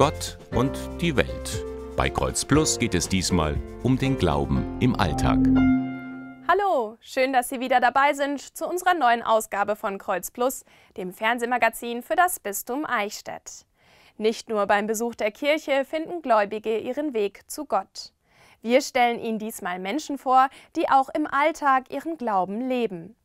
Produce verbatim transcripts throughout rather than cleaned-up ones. Gott und die Welt. Bei Kreuz Plus geht es diesmal um den Glauben im Alltag. Hallo, schön, dass Sie wieder dabei sind zu unserer neuen Ausgabe von Kreuz Plus, dem Fernsehmagazin für das Bistum Eichstätt. Nicht nur beim Besuch der Kirche finden Gläubige ihren Weg zu Gott. Wir stellen Ihnen diesmal Menschen vor, die auch im Alltag ihren Glauben leben.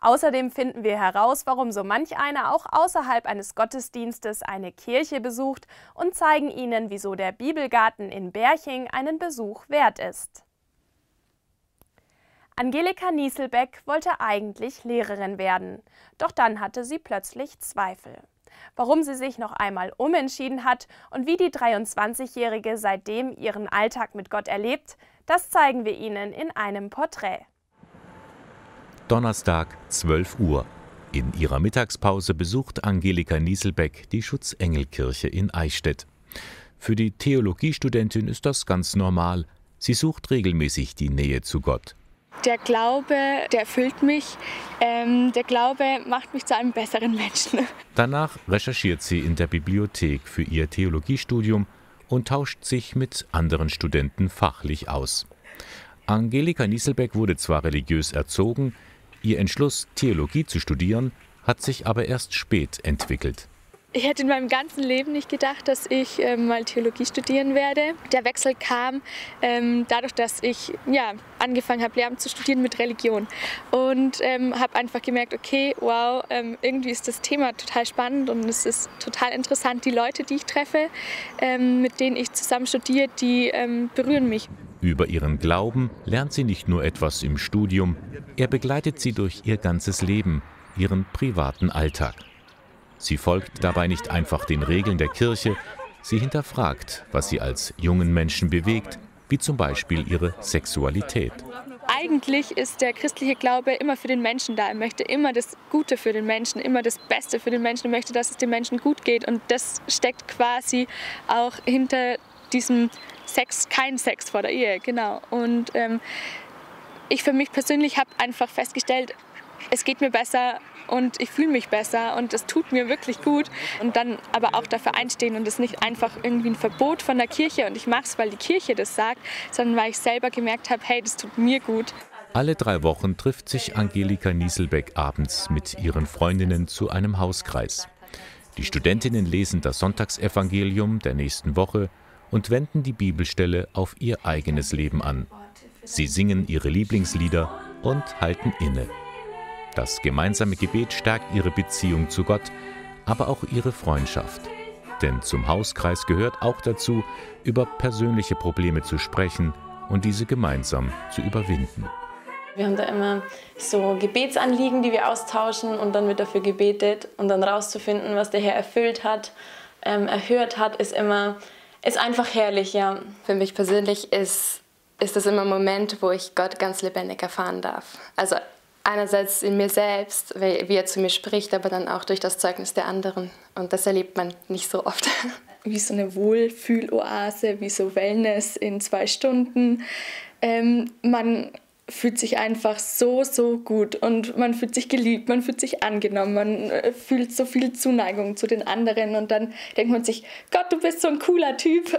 Außerdem finden wir heraus, warum so manch einer auch außerhalb eines Gottesdienstes eine Kirche besucht und zeigen Ihnen, wieso der Bibelgarten in Berching einen Besuch wert ist. Angelika Nießlbeck wollte eigentlich Lehrerin werden, doch dann hatte sie plötzlich Zweifel. Warum sie sich noch einmal umentschieden hat und wie die dreiundzwanzigjährige seitdem ihren Alltag mit Gott erlebt, das zeigen wir Ihnen in einem Porträt. Donnerstag, zwölf Uhr. In ihrer Mittagspause besucht Angelika Nießlbeck die Schutzengelkirche in Eichstätt. Für die Theologiestudentin ist das ganz normal. Sie sucht regelmäßig die Nähe zu Gott. Der Glaube, der erfüllt mich. Ähm, der Glaube macht mich zu einem besseren Menschen. Danach recherchiert sie in der Bibliothek für ihr Theologiestudium und tauscht sich mit anderen Studenten fachlich aus. Angelika Nießlbeck wurde zwar religiös erzogen, ihr Entschluss, Theologie zu studieren, hat sich aber erst spät entwickelt. Ich hätte in meinem ganzen Leben nicht gedacht, dass ich äh, mal Theologie studieren werde. Der Wechsel kam ähm, dadurch, dass ich ja, angefangen habe, Lehramt zu studieren mit Religion. Und ähm, habe einfach gemerkt, okay, wow, ähm, irgendwie ist das Thema total spannend und es ist total interessant. Die Leute, die ich treffe, ähm, mit denen ich zusammen studiere, die ähm, berühren mich. Über ihren Glauben lernt sie nicht nur etwas im Studium, er begleitet sie durch ihr ganzes Leben, ihren privaten Alltag. Sie folgt dabei nicht einfach den Regeln der Kirche, sie hinterfragt, was sie als jungen Menschen bewegt, wie zum Beispiel ihre Sexualität. Eigentlich ist der christliche Glaube immer für den Menschen da. Er möchte immer das Gute für den Menschen, immer das Beste für den Menschen. Er möchte, dass es den Menschen gut geht und das steckt quasi auch hinter diesem Sex, kein Sex vor der Ehe, genau. Und ähm, ich für mich persönlich habe einfach festgestellt, es geht mir besser und ich fühle mich besser und es tut mir wirklich gut. Und dann aber auch dafür einstehen und es nicht einfach irgendwie ein Verbot von der Kirche und ich mache es, weil die Kirche das sagt, sondern weil ich selber gemerkt habe, hey, das tut mir gut. Alle drei Wochen trifft sich Angelika Nießlbeck abends mit ihren Freundinnen zu einem Hauskreis. Die Studentinnen lesen das Sonntagsevangelium der nächsten Woche und wenden die Bibelstelle auf ihr eigenes Leben an. Sie singen ihre Lieblingslieder und halten inne. Das gemeinsame Gebet stärkt ihre Beziehung zu Gott, aber auch ihre Freundschaft. Denn zum Hauskreis gehört auch dazu, über persönliche Probleme zu sprechen und diese gemeinsam zu überwinden. Wir haben da immer so Gebetsanliegen, die wir austauschen und dann wird dafür gebetet. Und dann rauszufinden, was der Herr erfüllt hat, ähm, erhört hat, ist immer... Ist einfach herrlich, ja. Für mich persönlich ist, ist das immer ein Moment, wo ich Gott ganz lebendig erfahren darf. Also einerseits in mir selbst, wie er zu mir spricht, aber dann auch durch das Zeugnis der anderen. Und das erlebt man nicht so oft. Wie so eine Wohlfühloase, wie so Wellness in zwei Stunden. Ähm, man fühlt sich einfach so, so gut und man fühlt sich geliebt, man fühlt sich angenommen, man fühlt so viel Zuneigung zu den anderen und dann denkt man sich, Gott, du bist so ein cooler Typ.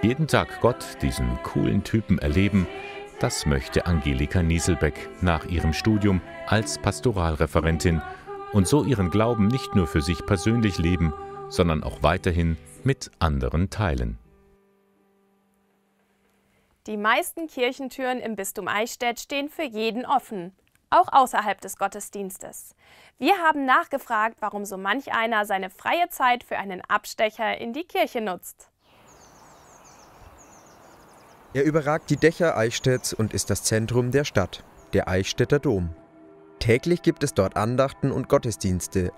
Jeden Tag Gott, diesen coolen Typen erleben, das möchte Angelika Nießlbeck nach ihrem Studium als Pastoralreferentin und so ihren Glauben nicht nur für sich persönlich leben, sondern auch weiterhin mit anderen teilen. Die meisten Kirchentüren im Bistum Eichstätt stehen für jeden offen, auch außerhalb des Gottesdienstes. Wir haben nachgefragt, warum so manch einer seine freie Zeit für einen Abstecher in die Kirche nutzt. Er überragt die Dächer Eichstätts und ist das Zentrum der Stadt, der Eichstätter Dom. Täglich gibt es dort Andachten und Gottesdienste.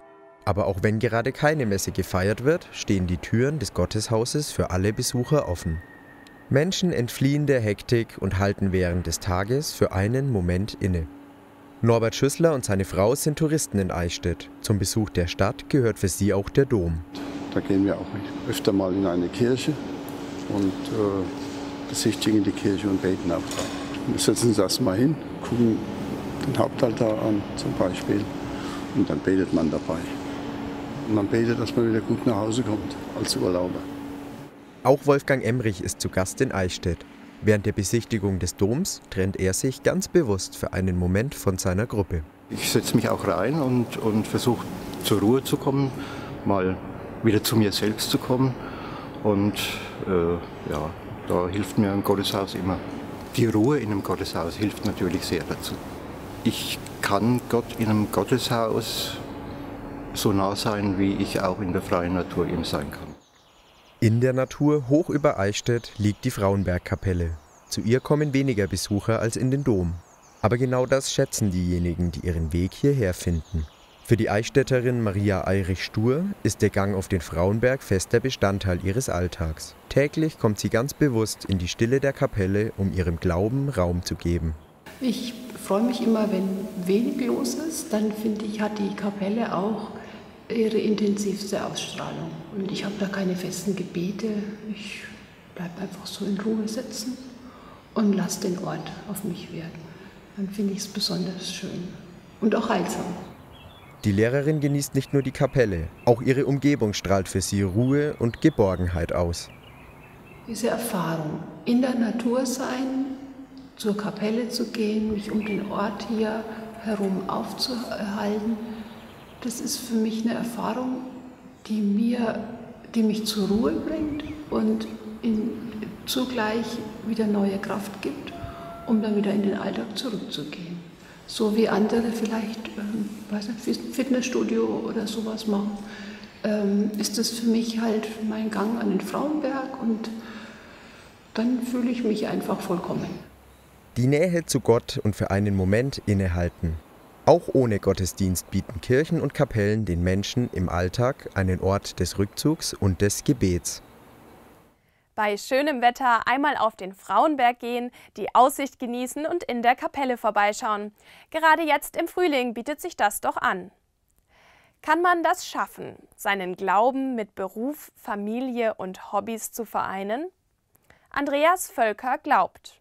Aber auch wenn gerade keine Messe gefeiert wird, stehen die Türen des Gotteshauses für alle Besucher offen. Menschen entfliehen der Hektik und halten während des Tages für einen Moment inne. Norbert Schüssler und seine Frau sind Touristen in Eichstätt. Zum Besuch der Stadt gehört für sie auch der Dom. Da gehen wir auch öfter mal in eine Kirche und äh, besichtigen die Kirche und beten auch. Wir setzen uns erst mal hin, gucken den Hauptaltar an zum Beispiel und dann betet man dabei. Und man betet, dass man wieder gut nach Hause kommt als Urlauber. Auch Wolfgang Emrich ist zu Gast in Eichstätt. Während der Besichtigung des Doms trennt er sich ganz bewusst für einen Moment von seiner Gruppe. Ich setze mich auch rein und, und versuche zur Ruhe zu kommen, mal wieder zu mir selbst zu kommen. Und äh, ja, da hilft mir ein Gotteshaus immer. Die Ruhe in einem Gotteshaus hilft natürlich sehr dazu. Ich kann Gott in einem Gotteshaus so nah sein, wie ich auch in der freien Natur ihm sein kann. In der Natur, hoch über Eichstätt, liegt die Frauenbergkapelle. Zu ihr kommen weniger Besucher als in den Dom. Aber genau das schätzen diejenigen, die ihren Weg hierher finden. Für die Eichstätterin Maria Eirich-Stur ist der Gang auf den Frauenberg fester Bestandteil ihres Alltags. Täglich kommt sie ganz bewusst in die Stille der Kapelle, um ihrem Glauben Raum zu geben. Ich freue mich immer, wenn wenig los ist, dann finde ich, hat die Kapelle auch ihre intensivste Ausstrahlung. Und ich habe da keine festen Gebete, ich bleibe einfach so in Ruhe sitzen und lasse den Ort auf mich wirken. Dann finde ich es besonders schön und auch heilsam. Die Lehrerin genießt nicht nur die Kapelle, auch ihre Umgebung strahlt für sie Ruhe und Geborgenheit aus. Diese Erfahrung, in der Natur sein, zur Kapelle zu gehen, mich um den Ort hier herum aufzuhalten, das ist für mich eine Erfahrung, die, mir, die mich zur Ruhe bringt und in, zugleich wieder neue Kraft gibt, um dann wieder in den Alltag zurückzugehen. So wie andere vielleicht ähm, weiß nicht, Fitnessstudio oder sowas machen, ähm, ist das für mich halt mein Gang an den Frauenberg und dann fühle ich mich einfach vollkommen. Die Nähe zu Gott und für einen Moment innehalten. Auch ohne Gottesdienst bieten Kirchen und Kapellen den Menschen im Alltag einen Ort des Rückzugs und des Gebets. Bei schönem Wetter einmal auf den Frauenberg gehen, die Aussicht genießen und in der Kapelle vorbeischauen. Gerade jetzt im Frühling bietet sich das doch an. Kann man das schaffen, seinen Glauben mit Beruf, Familie und Hobbys zu vereinen? Andreas Völker glaubt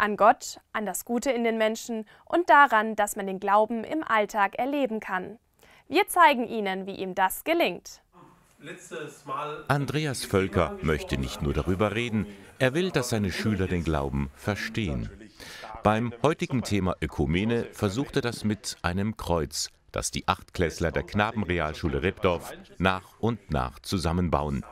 an Gott, an das Gute in den Menschen und daran, dass man den Glauben im Alltag erleben kann. Wir zeigen Ihnen, wie ihm das gelingt. Andreas Völker möchte nicht nur darüber reden, er will, dass seine Schüler den Glauben verstehen. Beim heutigen Thema Ökumene versucht er das mit einem Kreuz, das die Achtklässler der Knabenrealschule Rebdorf nach und nach zusammenbauen.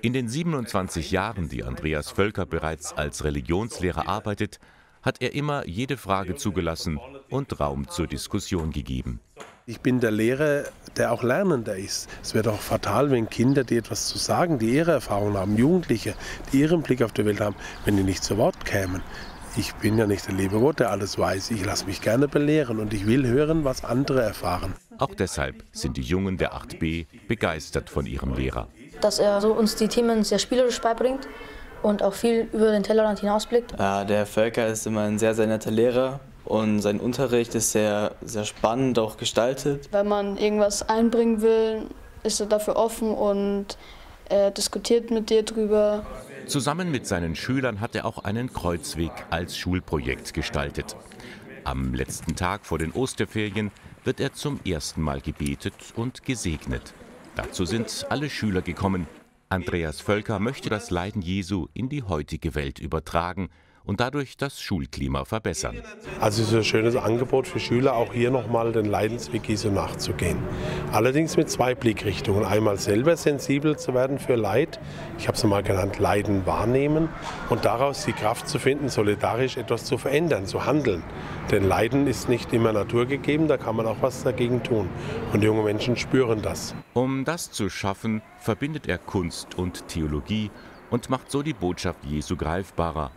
In den siebenundzwanzig Jahren, die Andreas Völker bereits als Religionslehrer arbeitet, hat er immer jede Frage zugelassen und Raum zur Diskussion gegeben. Ich bin der Lehrer, der auch Lernender ist. Es wäre doch fatal, wenn Kinder, die etwas zu sagen, die ihre Erfahrungen haben, Jugendliche, die ihren Blick auf die Welt haben, wenn die nicht zu Wort kämen. Ich bin ja nicht der liebe Gott, der alles weiß. Ich lasse mich gerne belehren und ich will hören, was andere erfahren. Auch deshalb sind die Jungen der acht b begeistert von ihrem Lehrer. Dass er so uns die Themen sehr spielerisch beibringt und auch viel über den Tellerrand hinausblickt. Ja, der Herr Völker ist immer ein sehr, sehr netter Lehrer. Und sein Unterricht ist sehr, sehr spannend auch gestaltet. Wenn man irgendwas einbringen will, ist er dafür offen und äh, diskutiert mit dir drüber. Zusammen mit seinen Schülern hat er auch einen Kreuzweg als Schulprojekt gestaltet. Am letzten Tag vor den Osterferien wird er zum ersten Mal gebetet und gesegnet. Dazu sind alle Schüler gekommen. Andreas Völker möchte das Leiden Jesu in die heutige Welt übertragen und dadurch das Schulklima verbessern. Also es ist ein schönes Angebot für Schüler, auch hier nochmal den Leidensweg Jesu nachzugehen. Allerdings mit zwei Blickrichtungen. Einmal selber sensibel zu werden für Leid, ich habe es mal genannt, Leiden wahrnehmen, und daraus die Kraft zu finden, solidarisch etwas zu verändern, zu handeln. Denn Leiden ist nicht immer naturgegeben, da kann man auch was dagegen tun. Und junge Menschen spüren das. Um das zu schaffen, verbindet er Kunst und Theologie und macht so die Botschaft Jesu greifbarer.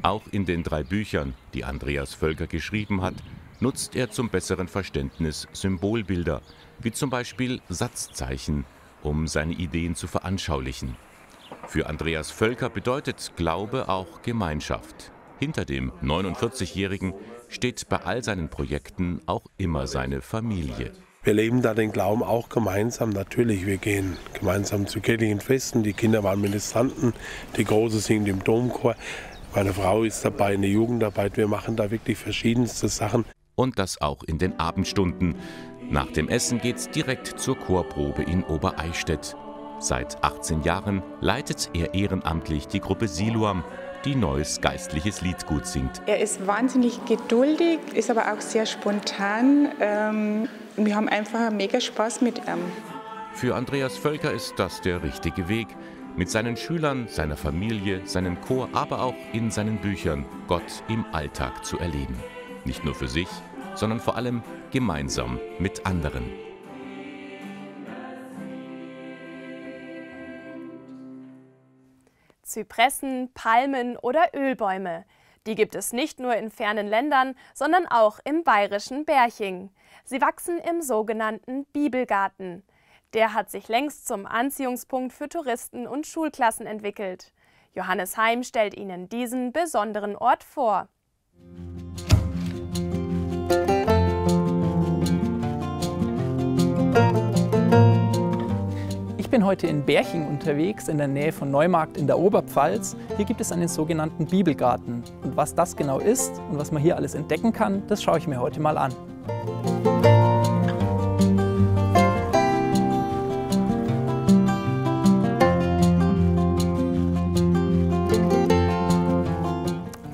Auch in den drei Büchern, die Andreas Völker geschrieben hat, nutzt er zum besseren Verständnis Symbolbilder, wie zum Beispiel Satzzeichen, um seine Ideen zu veranschaulichen. Für Andreas Völker bedeutet Glaube auch Gemeinschaft. Hinter dem neunundvierzigjährigen steht bei all seinen Projekten auch immer seine Familie. Wir leben da den Glauben auch gemeinsam, natürlich. Wir gehen gemeinsam zu kirchlichen Festen, die Kinder waren Ministranten, die Große singen im Domchor. Meine Frau ist dabei, eine Jugendarbeit, wir machen da wirklich verschiedenste Sachen. Und das auch in den Abendstunden. Nach dem Essen geht's direkt zur Chorprobe in Ober-Eichstätt. Seit achtzehn Jahren leitet er ehrenamtlich die Gruppe Siluam, die neues geistliches Liedgut singt. Er ist wahnsinnig geduldig, ist aber auch sehr spontan. Ähm, wir haben einfach mega Spaß mit ihm. Für Andreas Völker ist das der richtige Weg. Mit seinen Schülern, seiner Familie, seinem Chor, aber auch in seinen Büchern Gott im Alltag zu erleben. Nicht nur für sich, sondern vor allem gemeinsam mit anderen. Zypressen, Palmen oder Ölbäume. Die gibt es nicht nur in fernen Ländern, sondern auch im bayerischen Berching. Sie wachsen im sogenannten Bibelgarten. Der hat sich längst zum Anziehungspunkt für Touristen und Schulklassen entwickelt. Johannes Heim stellt Ihnen diesen besonderen Ort vor. Ich bin heute in Berching unterwegs, in der Nähe von Neumarkt in der Oberpfalz. Hier gibt es einen sogenannten Bibelgarten. Und was das genau ist und was man hier alles entdecken kann, das schaue ich mir heute mal an.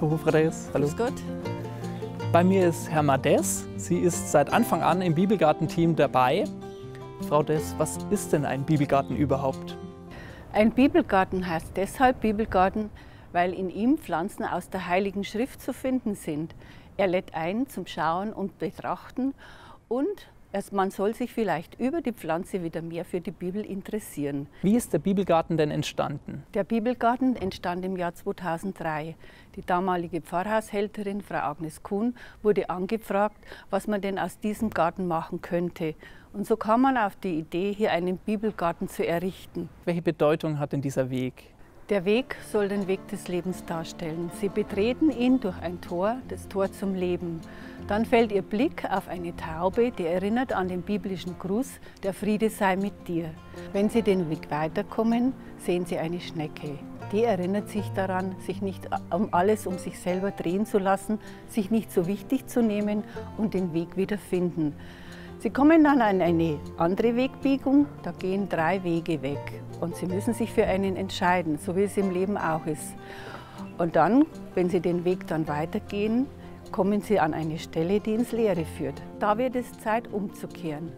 Hallo, Frau Deß. Hallo. Grüß Gott. Bei mir ist Herma Deß. Sie ist seit Anfang an im Bibelgartenteam dabei. Frau Deß, was ist denn ein Bibelgarten überhaupt? Ein Bibelgarten heißt deshalb Bibelgarten, weil in ihm Pflanzen aus der Heiligen Schrift zu finden sind. Er lädt ein zum Schauen und Betrachten und man soll sich vielleicht über die Pflanze wieder mehr für die Bibel interessieren. Wie ist der Bibelgarten denn entstanden? Der Bibelgarten entstand im Jahr zweitausenddrei. Die damalige Pfarrhaushälterin, Frau Agnes Kuhn, wurde angefragt, was man denn aus diesem Garten machen könnte. Und so kam man auf die Idee, hier einen Bibelgarten zu errichten. Welche Bedeutung hat denn dieser Weg? Der Weg soll den Weg des Lebens darstellen. Sie betreten ihn durch ein Tor, das Tor zum Leben. Dann fällt ihr Blick auf eine Taube, die erinnert an den biblischen Gruß, der Friede sei mit dir. Wenn Sie den Weg weiterkommen, sehen Sie eine Schnecke. Die erinnert sich daran, sich nicht um alles um sich selber drehen zu lassen, sich nicht so wichtig zu nehmen und den Weg wiederfinden. Sie kommen dann an eine andere Wegbiegung, da gehen drei Wege weg und Sie müssen sich für einen entscheiden, so wie es im Leben auch ist. Und dann, wenn Sie den Weg dann weitergehen, kommen Sie an eine Stelle, die ins Leere führt. Da wird es Zeit, umzukehren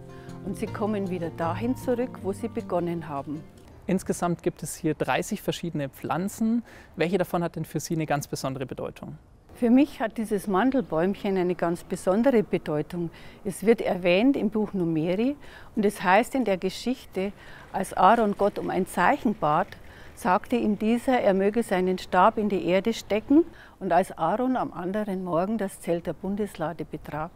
und Sie kommen wieder dahin zurück, wo Sie begonnen haben. Insgesamt gibt es hier dreißig verschiedene Pflanzen. Welche davon hat denn für Sie eine ganz besondere Bedeutung? Für mich hat dieses Mandelbäumchen eine ganz besondere Bedeutung. Es wird erwähnt im Buch Numeri und es heißt in der Geschichte, als Aaron Gott um ein Zeichen bat, sagte ihm dieser, er möge seinen Stab in die Erde stecken. Und als Aaron am anderen Morgen das Zelt der Bundeslade betrat,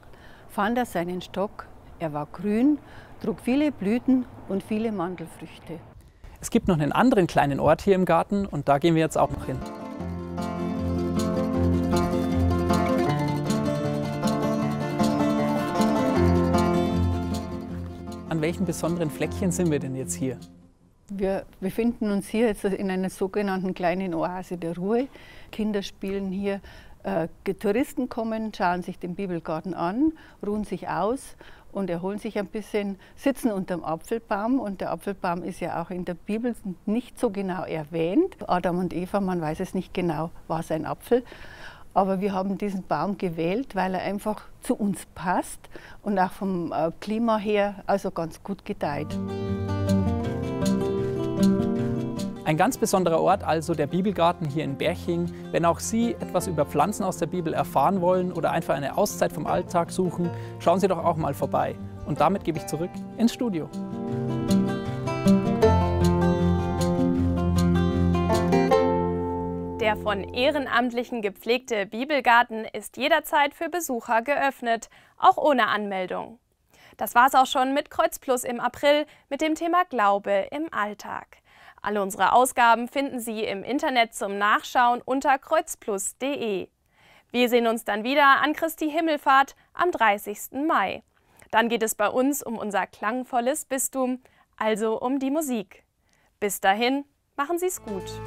fand er seinen Stock. Er war grün, trug viele Blüten und viele Mandelfrüchte. Es gibt noch einen anderen kleinen Ort hier im Garten und da gehen wir jetzt auch noch hin. An welchen besonderen Fleckchen sind wir denn jetzt hier? Wir befinden uns hier jetzt in einer sogenannten kleinen Oase der Ruhe. Kinder spielen hier, äh, Touristen kommen, schauen sich den Bibelgarten an, ruhen sich aus und erholen sich ein bisschen, sitzen unterm Apfelbaum. Und der Apfelbaum ist ja auch in der Bibel nicht so genau erwähnt. Adam und Eva, man weiß es nicht genau, war es ein Apfel. Aber wir haben diesen Baum gewählt, weil er einfach zu uns passt und auch vom Klima her also ganz gut gedeiht. Ein ganz besonderer Ort, also der Bibelgarten hier in Berching. Wenn auch Sie etwas über Pflanzen aus der Bibel erfahren wollen oder einfach eine Auszeit vom Alltag suchen, schauen Sie doch auch mal vorbei. Und damit gebe ich zurück ins Studio. Der von Ehrenamtlichen gepflegte Bibelgarten ist jederzeit für Besucher geöffnet, auch ohne Anmeldung. Das war's auch schon mit Kreuz Plus im April mit dem Thema Glaube im Alltag. Alle unsere Ausgaben finden Sie im Internet zum Nachschauen unter kreuzplus punkt de. Wir sehen uns dann wieder an Christi Himmelfahrt am dreißigsten Mai. Dann geht es bei uns um unser klangvolles Bistum, also um die Musik. Bis dahin, machen Sie's gut.